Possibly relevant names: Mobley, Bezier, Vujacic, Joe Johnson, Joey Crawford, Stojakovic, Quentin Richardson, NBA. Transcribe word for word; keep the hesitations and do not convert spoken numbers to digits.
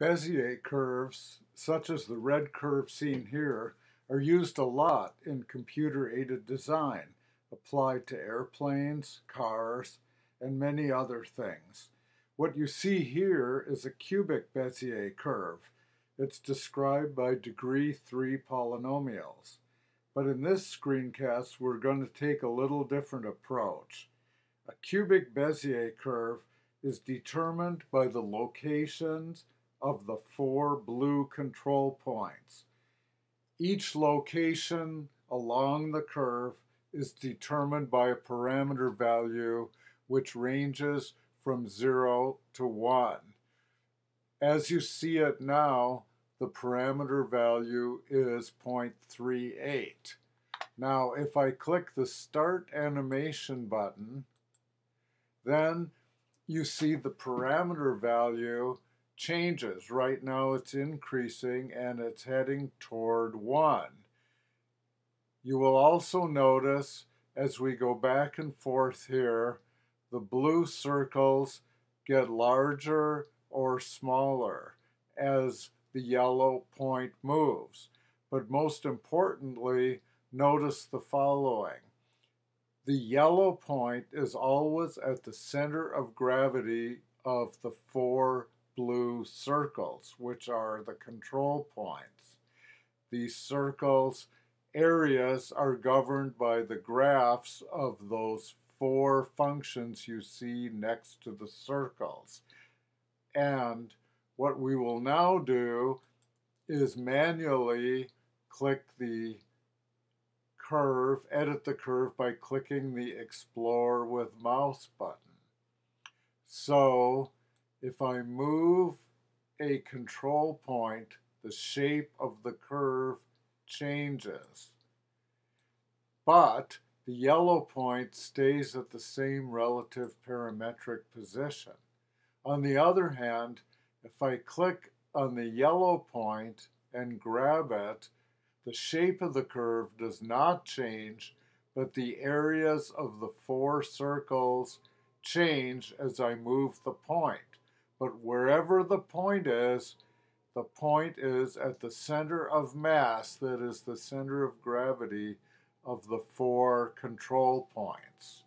Bezier curves, such as the red curve seen here, are used a lot in computer-aided design, applied to airplanes, cars, and many other things. What you see here is a cubic Bezier curve. It's described by degree three polynomials. But in this screencast, we're going to take a little different approach. A cubic Bezier curve is determined by the locations of the four blue control points. Each location along the curve is determined by a parameter value which ranges from zero to one. As you see it now, the parameter value is zero point three eight. Now, if I click the Start Animation button, then you see the parameter value changes. Right now it's increasing and it's heading toward one. You will also notice as we go back and forth here, the blue circles get larger or smaller as the yellow point moves. But most importantly, notice the following. The yellow point is always at the center of gravity of the four blue circles, which are the control points. These circles' areas are governed by the graphs of those four functions you see next to the circles. And what we will now do is manually click the curve, edit the curve by clicking the Explore with Mouse button. So, if I move a control point, the shape of the curve changes. But the yellow point stays at the same relative parametric position. On the other hand, if I click on the yellow point and grab it, the shape of the curve does not change, but the areas of the four circles change as I move the point. But wherever the point is, the point is at the center of mass, that is the center of gravity of the four control points.